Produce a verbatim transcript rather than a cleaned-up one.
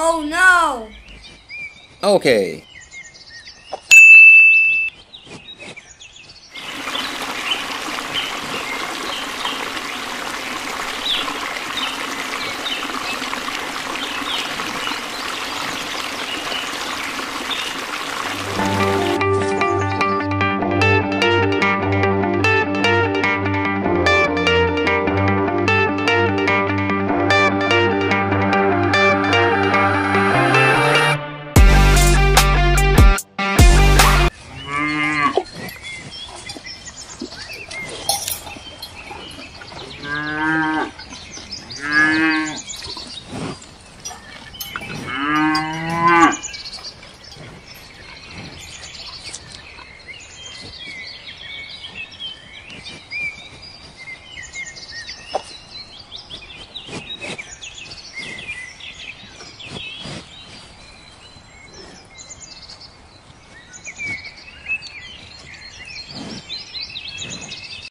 Oh no! Okay.